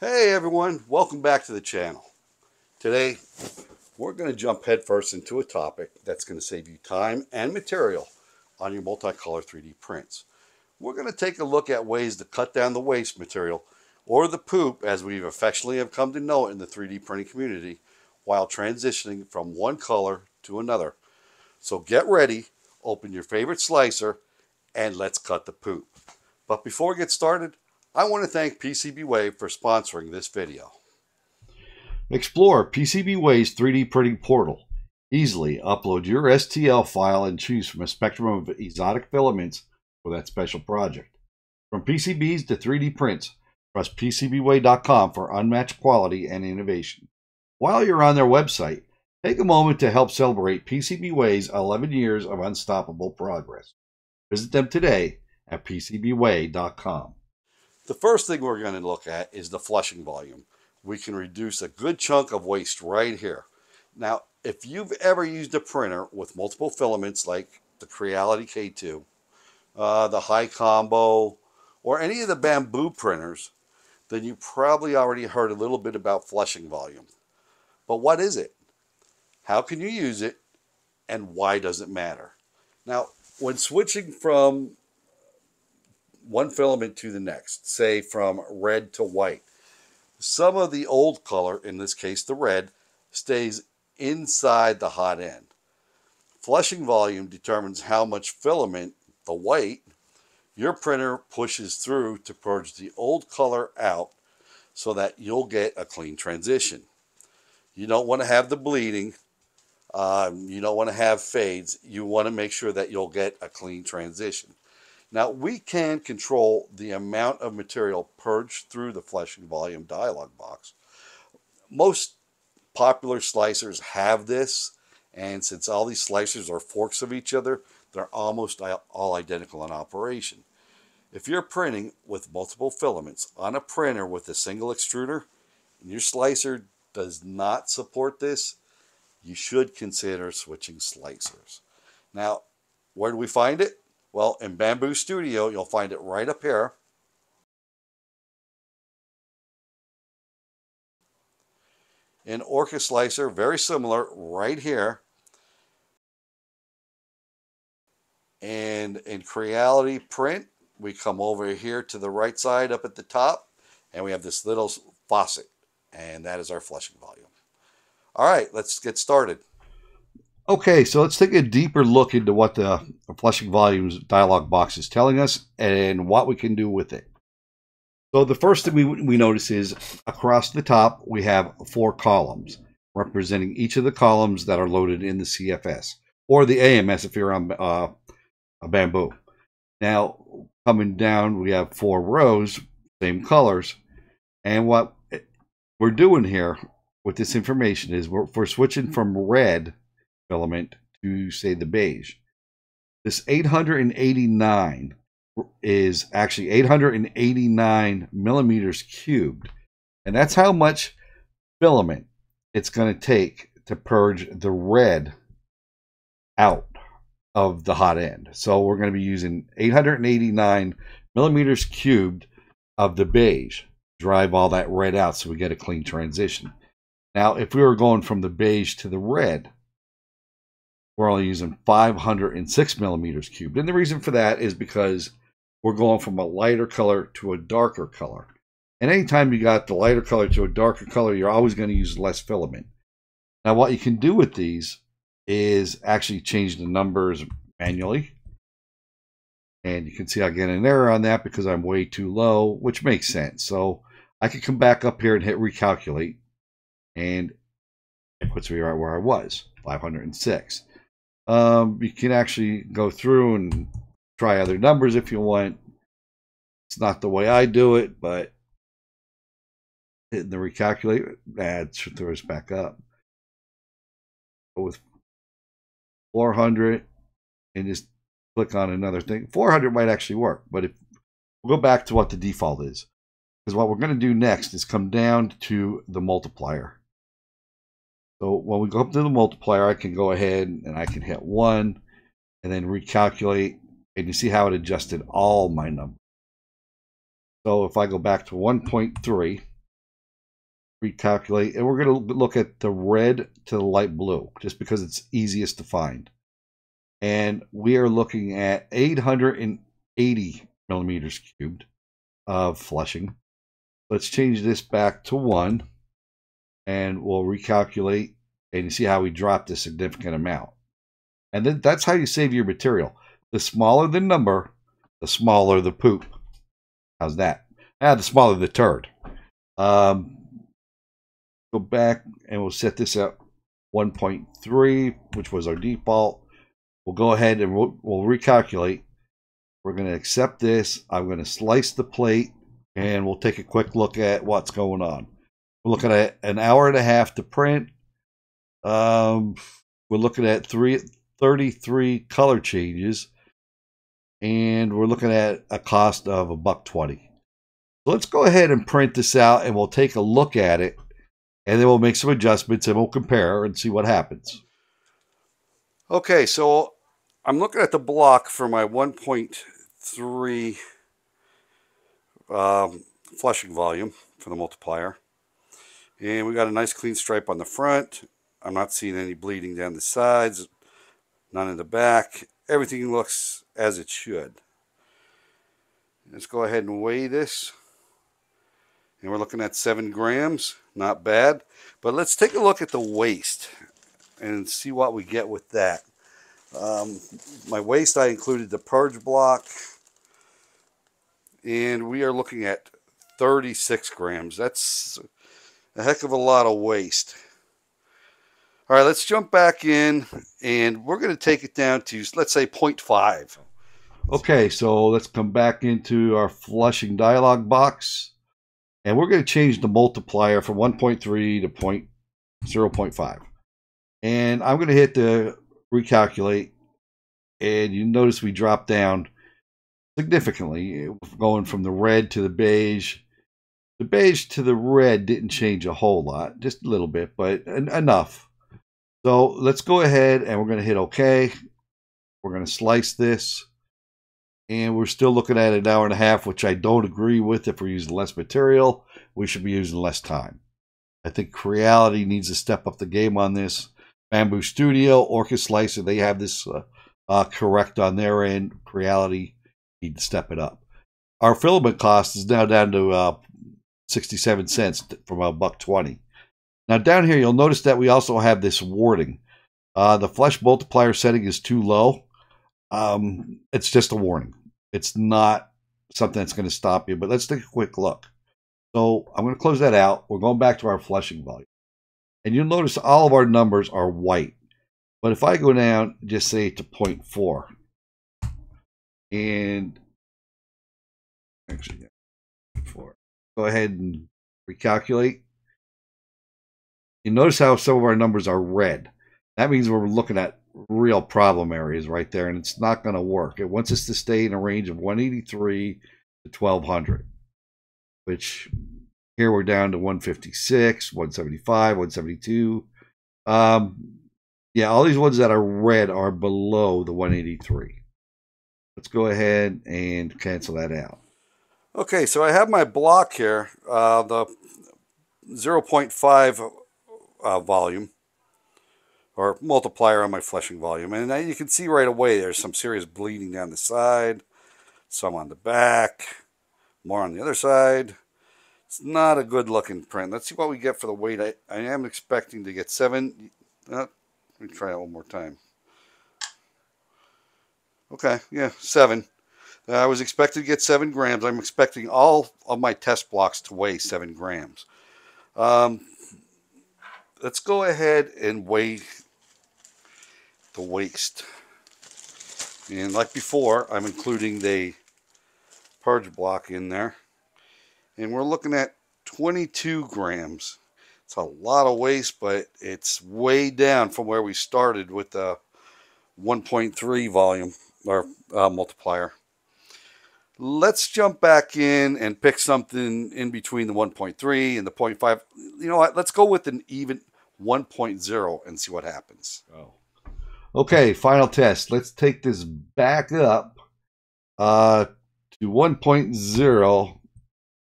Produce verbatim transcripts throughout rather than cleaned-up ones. Hey everyone, welcome back to the channel. Today we're going to jump headfirst into a topic that's going to save you time and material on your multicolor three D prints. We're going to take a look at ways to cut down the waste material, or the poop as we've affectionately have come to know it in the three D printing community, while transitioning from one color to another. So get ready, open your favorite slicer, and let's cut the poop. But before we get started, I want to thank PCBWay for sponsoring this video. Explore PCBWay's three D printing portal. Easily upload your S T L file and choose from a spectrum of exotic filaments for that special project. From P C Bs to three D prints, trust P C B way dot com for unmatched quality and innovation. While you're on their website, take a moment to help celebrate PCBWay's eleven years of unstoppable progress. Visit them today at P C B way dot com. The first thing we're going to look at is the flushing volume. We can reduce a good chunk of waste right here. Now, if you've ever used a printer with multiple filaments like the Creality K two, uh, the Hi Combo, or any of the Bambu printers, then you probably already heard a little bit about flushing volume. But what is it? How can you use it? And why does it matter? Now, when switching from one filament to the next, say from red to white, some of the old color, in this case the red, stays inside the hot end. Flushing volume determines how much filament, the white, your printer pushes through to purge the old color out so that you'll get a clean transition. You don't want to have the bleeding, um, you don't want to have fades, you want to make sure that you'll get a clean transition. Now, we can control the amount of material purged through the flushing volume dialog box. Most popular slicers have this, and since all these slicers are forks of each other, they're almost all identical in operation. If you're printing with multiple filaments on a printer with a single extruder, and your slicer does not support this, you should consider switching slicers. Now, where do we find it? Well, in Bambu Studio, you'll find it right up here. In Orca Slicer, very similar, right here. And in Creality Print, we come over here to the right side up at the top, and we have this little faucet, and that is our flushing volume. All right, let's get started. Okay, so let's take a deeper look into what the flushing volumes dialog box is telling us and what we can do with it. So the first thing we, we notice is across the top, we have four columns representing each of the columns that are loaded in the C F S or the A M S if you're on uh, a Bambu. Now, coming down, we have four rows, same colors. And what we're doing here with this information is we're, we're switching from red filament to, say, the beige. This eight hundred eighty-nine is actually eight hundred eighty-nine millimeters cubed, and that's how much filament it's going to take to purge the red out of the hot end. So we're going to be using eight hundred eighty-nine millimeters cubed of the beige, drive all that red out so we get a clean transition. Now, if we were going from the beige to the red, we're only using five hundred six millimeters cubed. And the reason for that is because we're going from a lighter color to a darker color. And anytime you got the lighter color to a darker color, you're always going to use less filament. Now, what you can do with these is actually change the numbers manually. And you can see I get an error on that because I'm way too low, which makes sense. So I can come back up here and hit recalculate. And it puts me right where I was, five hundred six. Um, you can actually go through and try other numbers if you want. It's not the way I do it, but hitting the recalculate, that should throw us back up. But with four hundred, and just click on another thing, four hundred might actually work. But if we'll go back to what the default is, because what we're going to do next is come down to the multiplier. So when we go up to the multiplier, I can go ahead and I can hit one and then recalculate, and you see how it adjusted all my numbers. So if I go back to one point three, recalculate, and we're going to look at the red to the light blue just because it's easiest to find. And we are looking at eight hundred eighty millimeters cubed of flushing. Let's change this back to one, and we'll recalculate, and you see how we dropped a significant amount. And then that's how you save your material. The smaller the number, the smaller the poop. How's that? Ah, the smaller the turd. Um, go back, and we'll set this up one point three, which was our default. We'll go ahead and we'll, we'll recalculate. We're going to accept this. I'm going to slice the plate, and we'll take a quick look at what's going on. We're looking at an hour and a half to print. Um, we're looking at three, thirty-three color changes, and we're looking at a cost of a buck twenty. So let's go ahead and print this out, and we'll take a look at it, and then we'll make some adjustments, and we'll compare and see what happens. Okay, so I'm looking at the block for my one point three um, flushing volume for the multiplier, and we got a nice clean stripe on the front. I'm not seeing any bleeding down the sides, none in the back. Everything looks as it should. Let's go ahead and weigh this, and we're looking at seven grams. Not bad, but let's take a look at the waste and see what we get with that. Um, my waste, I included the purge block, and we are looking at thirty-six grams. That's a heck of a lot of waste. All right, let's jump back in, and we're going to take it down to, let's say, zero point five. Okay, so let's come back into our flushing dialog box, and we're going to change the multiplier from one point three to zero point five. And I'm going to hit the recalculate, and you notice we drop down significantly, going from the red to the beige. The beige to the red didn't change a whole lot, just a little bit, but en enough. So let's go ahead, and we're going to hit OK. We're going to slice this, and we're still looking at an hour and a half, which I don't agree with. If we're using less material, we should be using less time. I think Creality needs to step up the game on this. Bambu Studio, Orca Slicer, they have this uh, uh, correct on their end. Creality need to step it up. Our filament cost is now down to uh, sixty-seven cents from a buck twenty. Now down here, you'll notice that we also have this warning. Uh, the flush multiplier setting is too low. Um, it's just a warning. It's not something that's going to stop you, but let's take a quick look. So I'm going to close that out. We're going back to our flushing volume. And you'll notice all of our numbers are white. But if I go down, just say to zero point four. And actually, yeah, zero point four. Go ahead and recalculate. You notice how some of our numbers are red. That means we're looking at real problem areas right there, and it's not going to work. It wants us to stay in a range of one eighty-three to twelve hundred. Which here we're down to one fifty-six, one seventy-five, one seventy-two. Um, yeah, all these ones that are red are below the one eighty-three. Let's go ahead and cancel that out. Okay, so I have my block here, uh, the zero point five uh, volume or multiplier on my flushing volume. And now you can see right away there's some serious bleeding down the side, some on the back. More on the other side. It's not a good looking print. Let's see what we get for the weight. I, I am expecting to get seven. Uh, let me try that one more time. Okay, yeah, seven. Uh, I was expected to get seven grams. I'm expecting all of my test blocks to weigh seven grams. Um, let's go ahead and weigh the waste. And like before, I'm including the purge block in there, and we're looking at twenty-two grams. It's a lot of waste, but it's way down from where we started with the one point three volume or uh, multiplier. Let's jump back in and pick something in between the one point three and the zero point five. You know what, let's go with an even one point zero and see what happens. Oh, okay, final test. Let's take this back up uh to one point zero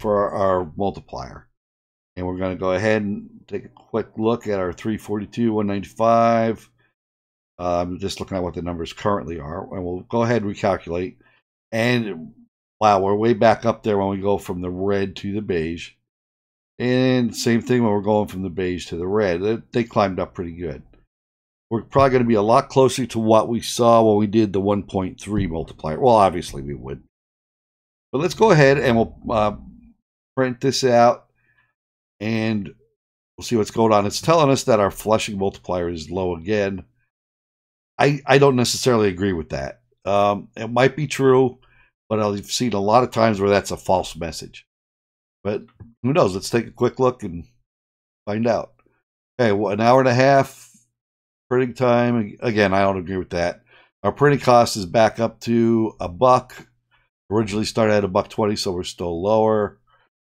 for our multiplier. And we're going to go ahead and take a quick look at our three forty-two, one ninety-five. Um, just looking at what the numbers currently are. And we'll go ahead and recalculate. And wow, we're way back up there when we go from the red to the beige. And same thing when we're going from the beige to the red. They climbed up pretty good. We're probably going to be a lot closer to what we saw when we did the one point three multiplier. Well, obviously we would. But let's go ahead and we'll uh, print this out. And we'll see what's going on. It's telling us that our flushing multiplier is low again. I, I don't necessarily agree with that. Um, it might be true, but I've seen a lot of times where that's a false message. But who knows? Let's take a quick look and find out. Okay, well, an hour and a half printing time. Again, I don't agree with that. Our printing cost is back up to a buck. Originally started at a buck twenty, so we're still lower.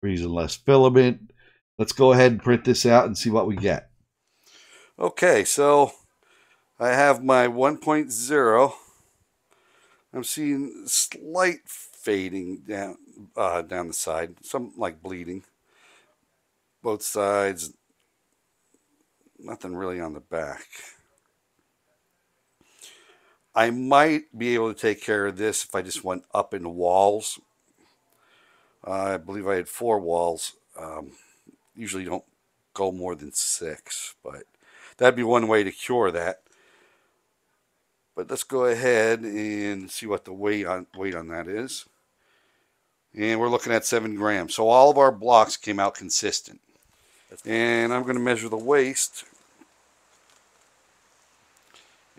We're using less filament. Let's go ahead and print this out and see what we get. Okay, so I have my one point oh. I'm seeing slight fading down uh, down the side, some like bleeding. Both sides, nothing really on the back. I might be able to take care of this if I just went up into walls. Uh, I believe I had four walls. Um, usually don't go more than six, but that'd be one way to cure that. But let's go ahead and see what the weight on weight on that is. And we're looking at seven grams. So all of our blocks came out consistent. And I'm going to measure the waist.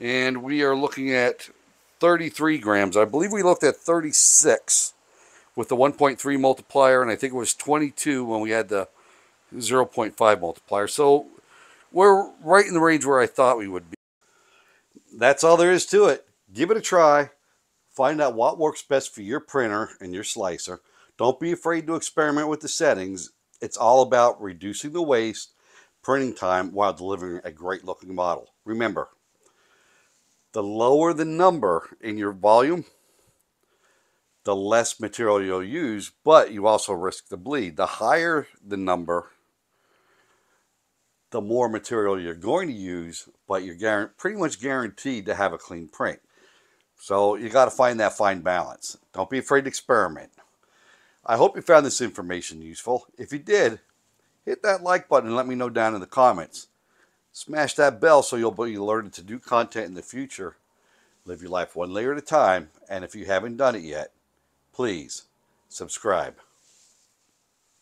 And we are looking at thirty-three grams. I believe we looked at thirty-six with the one point three multiplier. And I think it was twenty-two when we had the zero point five multiplier. So we're right in the range where I thought we would be. That's all there is to it. Give it a try. Find out what works best for your printer and your slicer. Don't be afraid to experiment with the settings. It's all about reducing the waste, printing time, while delivering a great looking model. Remember, the lower the number in your volume, the less material you'll use, but you also risk the bleed. The higher the number, the more material you're going to use, but you're pretty much guaranteed to have a clean print. So you got to find that fine balance. Don't be afraid to experiment. I hope you found this information useful. If you did, hit that like button and let me know down in the comments. Smash that bell so you'll be alerted to new content in the future. Live your life one layer at a time, and if you haven't done it yet, please subscribe.